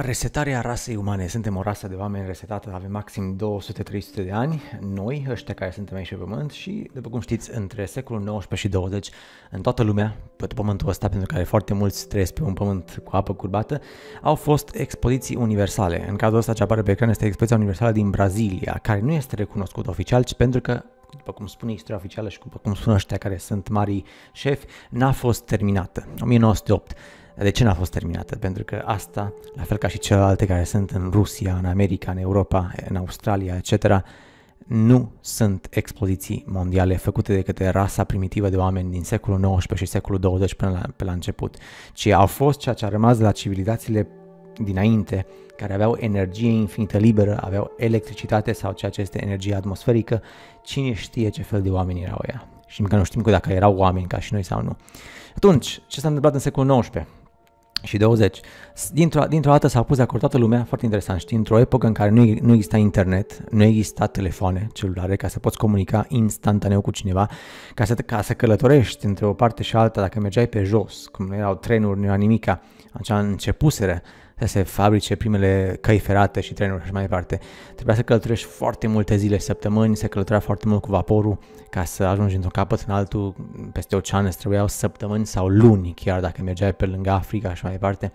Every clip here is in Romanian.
Resetarea rasei umane. Suntem o rasă de oameni resetată, avem maxim 200-300 de ani, noi, ăștia care suntem aici pe pământ și, după cum știți, între secolul 19 și 20, în toată lumea, pe pământul ăsta, pentru care foarte mulți trăiesc pe un pământ cu apă curbată, au fost expoziții universale. În cazul ăsta ce apare pe ecran este expoziția universală din Brazilia, care nu este recunoscută oficial, ci pentru că, după cum spune istoria oficială și după cum spun ăștia care sunt marii șefi, n-a fost terminată. 1908. De ce n-a fost terminată? Pentru că asta, la fel ca și celelalte care sunt în Rusia, în America, în Europa, în Australia, etc., nu sunt expoziții mondiale făcute de către rasa primitivă de oameni din secolul 19 și secolul 20 până la început, ci au fost ceea ce a rămas de la civilizațiile dinainte, care aveau energie infinită liberă, aveau electricitate sau ceea ce este energie atmosferică. Cine știe ce fel de oameni erau ea? Și încă nu știm dacă erau oameni ca și noi sau nu. Atunci, ce s-a întâmplat în secolul 19 și 20? Dintr-o dată s-a pus de acord toată lumea, foarte interesant, știi, într-o epocă în care nu exista internet, nu exista telefoane celulare ca să poți comunica instantaneu cu cineva, ca să călătorești între o parte și alta, dacă mergeai pe jos, cum nu erau trenuri, nu era nimica, așa începuseră să se fabrice primele căi ferate și trenuri și mai departe. Trebuia să călătorești foarte multe zile, săptămâni, se călătorea foarte mult cu vaporul ca să ajungi într-un capăt în altul, peste ocean îți trebuiau săptămâni sau luni, chiar dacă mergeai pe lângă Africa și mai departe.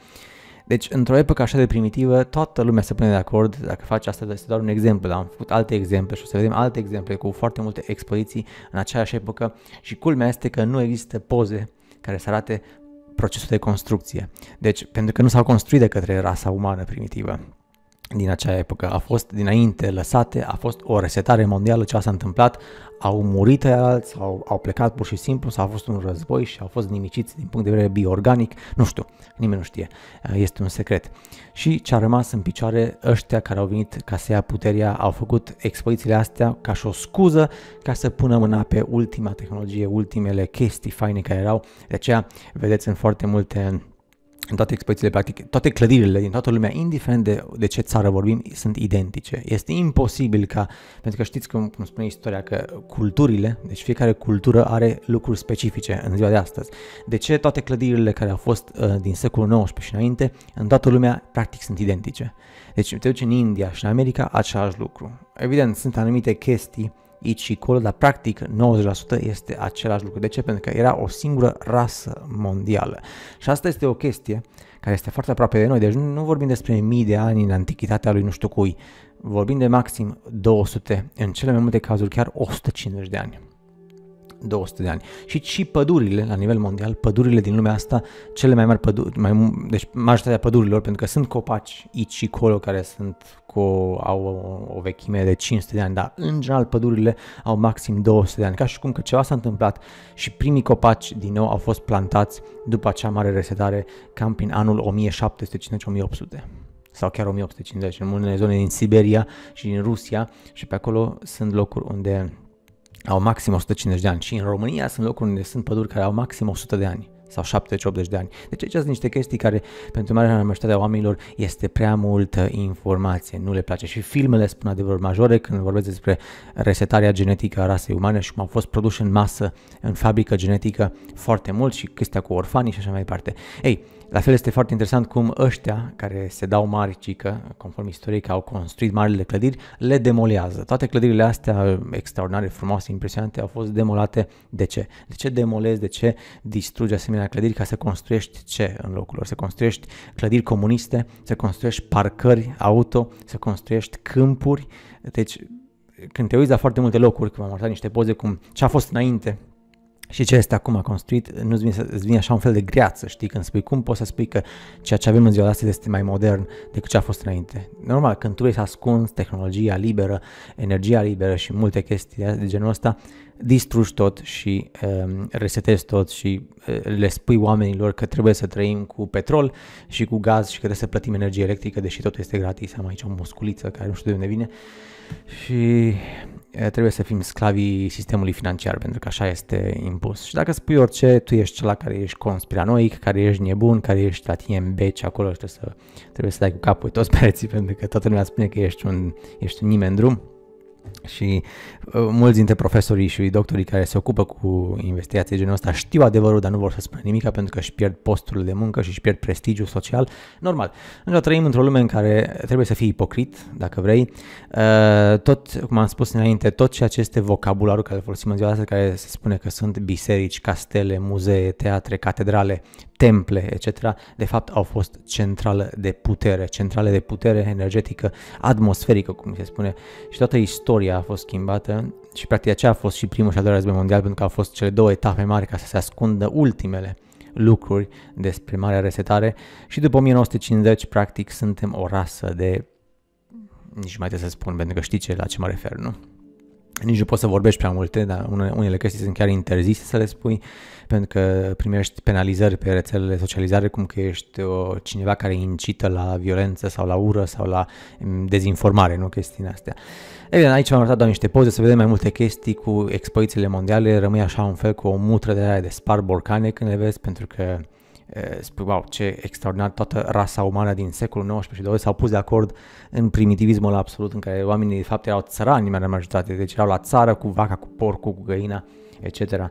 Deci, într-o epocă așa de primitivă, toată lumea se pune de acord. Dacă faci asta, este doar un exemplu, dar am făcut alte exemple și o să vedem alte exemple cu foarte multe expoziții în aceeași epocă și culmea este că nu există poze care să arate procesul de construcție. Deci, pentru că nu s-au construit de către rasa umană primitivă din acea epocă, a fost dinainte lăsate, a fost o resetare mondială, ce s-a întâmplat, au murit alți, au plecat pur și simplu, s-a fost un război și au fost nimiciți din punct de vedere biorganic, nu știu, nimeni nu știe, este un secret. Și ce a rămas în picioare, ăștia care au venit ca să ia puterea, au făcut expozițiile astea ca și o scuză ca să pună mâna pe ultima tehnologie, ultimele chestii faine care erau, de aceea vedeți în foarte multe... În toate expozițiile, practic, toate clădirile din toată lumea, indiferent de ce țară vorbim, sunt identice. Este imposibil ca, pentru că știți cum spune istoria, că culturile, deci fiecare cultură are lucruri specifice în ziua de astăzi. De ce toate clădirile care au fost din secolul XIX și înainte, în toată lumea, practic, sunt identice? Deci te duci în India și în America, același lucru. Evident, sunt anumite chestii aici și acolo, dar practic 90% este același lucru. De ce? Pentru că era o singură rasă mondială. Și asta este o chestie care este foarte aproape de noi. Deci nu vorbim despre mii de ani în antichitatea lui nu știu cui. Vorbim de maxim 200, în cele mai multe cazuri chiar 150 de ani. 200 de ani. Și pădurile, la nivel mondial, pădurile din lumea asta, cele mai mari păduri, deci majoritatea pădurilor, pentru că sunt copaci aici și acolo care sunt au o vechime de 500 de ani, dar în general pădurile au maxim 200 de ani, ca și cum că ceva s-a întâmplat și primii copaci din nou au fost plantați după acea mare resetare, cam prin anul 1750-1800. Sau chiar 1850, în unele zone din Siberia și din Rusia, și pe acolo sunt locuri unde au maxim 150 de ani și în România sunt locuri unde sunt păduri care au maxim 100 de ani sau 70-80 de ani. Deci aici sunt niște chestii care pentru marea majoritate a oamenilor este prea multă informație, nu le place și filmele spun adevărul majore când vorbesc despre resetarea genetică a rasei umane și cum au fost produse în masă în fabrică genetică foarte mult și chestia cu orfanii și așa mai departe. Ei, la fel este foarte interesant cum ăștia care se dau mari, cică, conform istoriei că au construit marile clădiri, le demolează. Toate clădirile astea extraordinare, frumoase, impresionante au fost demolate. De ce? De ce demolezi, de ce distrugi asemenea clădiri ca să construiești ce în locul lor? Să construiești clădiri comuniste, să construiești parcări auto, să construiești câmpuri. Deci când te uiți la foarte multe locuri, că m-am arătat niște poze cum ce a fost înainte și ce este acum construit, nu-ți vine așa un fel de greață, știi, când spui cum poți să spui că ceea ce avem în ziua de astăzi este mai modern decât ce a fost înainte. Normal, când tu vrei să ascunzi tehnologia liberă, energia liberă și multe chestii de genul ăsta, distrugi tot și resetezi tot și le spui oamenilor că trebuie să trăim cu petrol și cu gaz și că trebuie să plătim energie electrică, deși totul este gratis. Am aici o musculiță care nu știu de unde vine și... trebuie să fim sclavii sistemului financiar, pentru că așa este impus. Și dacă spui orice, tu ești cel care ești conspiranoic, care ești nebun, care ești la tine în beci acolo și trebuie să dai cu capul toți pereții, pentru că toată lumea spune că ești un nimeni în drum. Și mulți dintre profesorii și doctorii care se ocupă cu investigații genul ăsta știu adevărul, dar nu vor să spună nimica pentru că își pierd posturile de muncă și își pierd prestigiul social. Normal, noi trăim într-o lume în care trebuie să fii ipocrit, dacă vrei. Tot, cum am spus înainte, tot ceea ce este vocabularul care folosim în ziua asta, care se spune că sunt biserici, castele, muzee, teatre, catedrale, temple, etc., de fapt au fost centrale de putere energetică, atmosferică, cum se spune, și toată istoria a fost schimbată și practic aceea a fost și primul și al doilea război mondial, pentru că au fost cele două etape mari ca să se ascundă ultimele lucruri despre Marea Resetare. Și după 1950 practic suntem o rasă de, nici mai trebuie să spun pentru că știi la ce mă refer, nu? Nici nu poți să vorbești prea multe, dar unele chestii sunt chiar interzise să le spui pentru că primești penalizări pe rețelele socializare, cum că ești cineva care incită la violență sau la ură sau la dezinformare, nu chestiile astea. Evident, aici am arătat doar niște poze să vedem mai multe chestii cu expozițiile mondiale, rămâi așa un fel cu o mutră de aia de spar borcane când le vezi, pentru că spui, wow, ce extraordinar, toată rasa umană din secolul XIX și XX s-au pus de acord în primitivismul absolut în care oamenii de fapt erau țărani în majoritate, deci erau la țară cu vaca, cu porcul, cu găina, etc.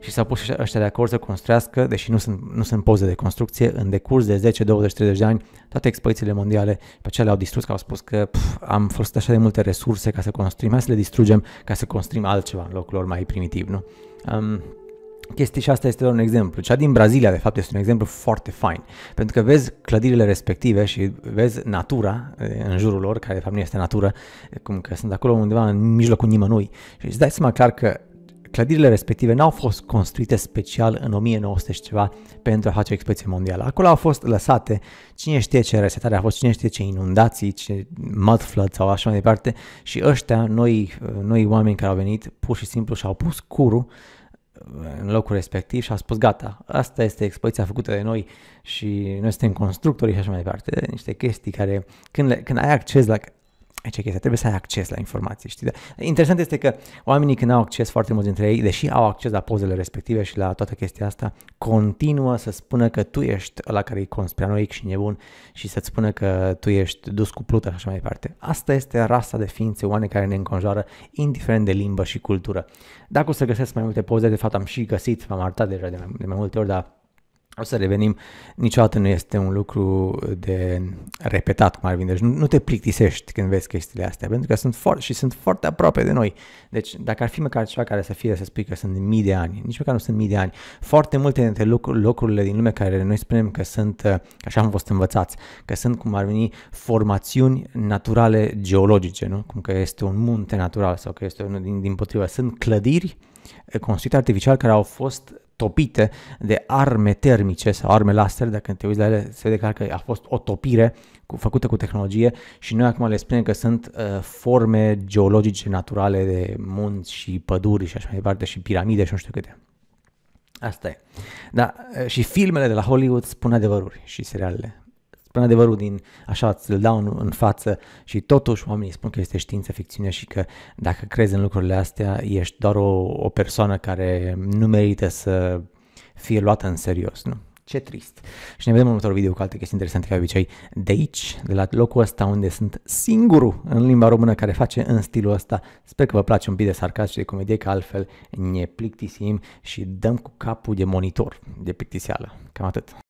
Și s-au pus ăștia de acord să construiască, deși nu sunt poze de construcție, în decurs de 10, 20, 30 de ani, toate expozițiile mondiale, pe aceea le-au distrus, că au spus că am folosit așa de multe resurse ca să construim, hai să le distrugem ca să construim altceva în locul lor mai primitiv, nu? Chestia, și asta este doar un exemplu. Cea din Brazilia, de fapt, este un exemplu foarte fain, pentru că vezi clădirile respective și vezi natura în jurul lor, care de fapt nu este natură, cum că sunt acolo undeva în mijlocul nimănui. Și îți dai seama clar că clădirile respective n-au fost construite special în 1900 și ceva pentru a face o expoziție mondială. Acolo au fost lăsate, cine știe ce resetare a fost, cine știe ce inundații, ce mud flood sau așa mai departe, și ăștia, noi oameni care au venit, pur și simplu și-au pus curul în locul respectiv și a spus gata, asta este expoziția făcută de noi și noi suntem constructorii și așa mai departe. Niște chestii care când ai acces la chestia, trebuie să ai acces la informații, știi? Interesant este că oamenii când au acces, foarte mulți dintre ei, deși au acces la pozele respective și la toată chestia asta, continuă să spună că tu ești ăla care e conspiranoic și nebun și să-ți spună că tu ești dus cu plută și așa mai departe. Asta este rasa de ființe oameni care ne înconjoară, indiferent de limbă și cultură. Dacă o să găsesc mai multe poze, de fapt am și găsit, v-am arătat deja de mai multe ori, dar o să revenim, niciodată nu este un lucru de repetat, cum ar vine. Deci nu te plictisești când vezi chestiile astea, pentru că sunt foarte aproape de noi. Deci dacă ar fi măcar ceva care să fie, să spui că sunt mii de ani, nici măcar nu sunt mii de ani. Foarte multe dintre locurile din lume care noi spunem că sunt, așa am fost învățați, că sunt, cum ar veni, formațiuni naturale geologice, nu? Cum că este un munte natural sau că este unul din potrivă. Sunt clădiri construite artificial care au fost topite de arme termice sau arme laser, dacă te uiți la ele se vede clar că a fost o topire făcută cu tehnologie și noi acum le spunem că sunt forme geologice naturale de munți și păduri și așa mai departe și piramide și nu știu câte. Asta e. Da, și filmele de la Hollywood spun adevăruri și serialele. Până adevărul din așa îl dau în față și totuși oamenii spun că este știință, ficțiune și că dacă crezi în lucrurile astea ești doar o persoană care nu merită să fie luată în serios, nu? Ce trist! Și ne vedem în următorul video cu alte chestii interesante ca obicei de aici, de la locul ăsta unde sunt singurul în limba română care face în stilul ăsta. Sper că vă place un pic de sarcasm și de comedie, că altfel ne plictisim și dăm cu capul de monitor de plictiseală. Cam atât.